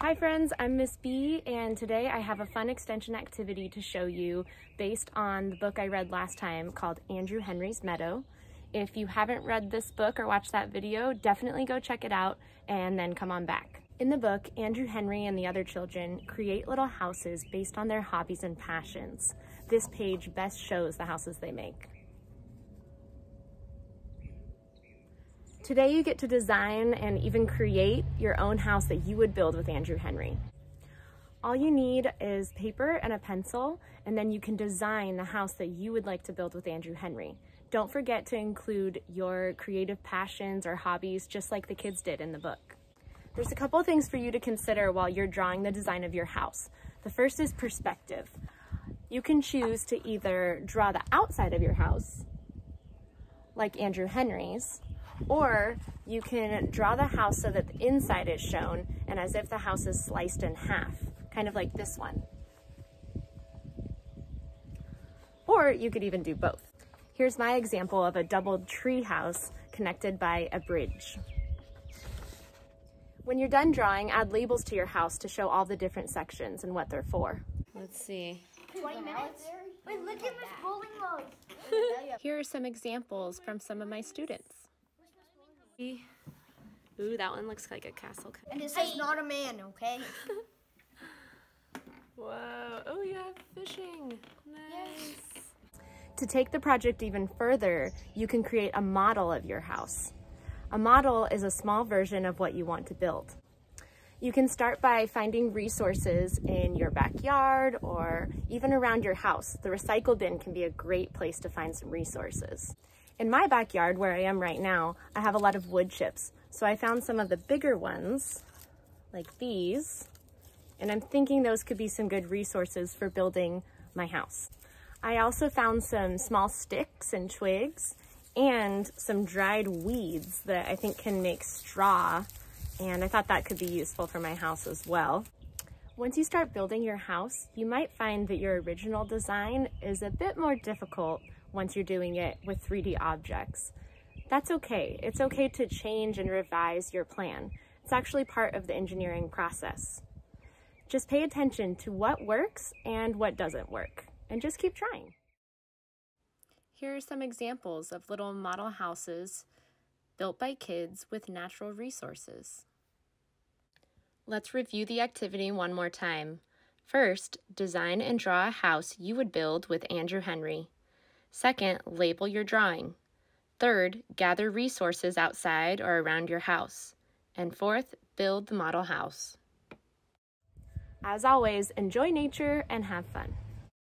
Hi friends, I'm Miss B, and today I have a fun extension activity to show you based on the book I read last time called Andrew Henry's Meadow. If you haven't read this book or watched that video, definitely go check it out and then come on back. In the book, Andrew Henry and the other children create little houses based on their hobbies and passions. This page best shows the houses they make. Today you get to design and even create your own house that you would build with Andrew Henry. All you need is paper and a pencil, and then you can design the house that you would like to build with Andrew Henry. Don't forget to include your creative passions or hobbies, just like the kids did in the book. There's a couple of things for you to consider while you're drawing the design of your house. The first is perspective. You can choose to either draw the outside of your house, like Andrew Henry's, or you can draw the house so that the inside is shown and as if the house is sliced in half, kind of like this one. Or you could even do both. Here's my example of a double tree house connected by a bridge. When you're done drawing, add labels to your house to show all the different sections and what they're for. Let's see. 20 minutes? Wait, look at this bowling alley. Here are some examples from some of my students. Ooh, that one looks like a castle. And it says not a man, okay? Whoa, oh yeah, fishing, nice. To take the project even further, you can create a model of your house. A model is a small version of what you want to build. You can start by finding resources in your backyard or even around your house. The recycle bin can be a great place to find some resources. In my backyard, where I am right now, I have a lot of wood chips. So I found some of the bigger ones, like these, and I'm thinking those could be some good resources for building my house. I also found some small sticks and twigs and some dried weeds that I think can make straw, and I thought that could be useful for my house as well. Once you start building your house, you might find that your original design is a bit more difficult once you're doing it with 3D objects. That's okay. It's okay to change and revise your plan. It's actually part of the engineering process. Just pay attention to what works and what doesn't work, and just keep trying. Here are some examples of little model houses built by kids with natural resources. Let's review the activity one more time. First, design and draw a house you would build with Andrew Henry. Second, label your drawing. Third, gather resources outside or around your house. And fourth, build the model house. As always, enjoy nature and have fun.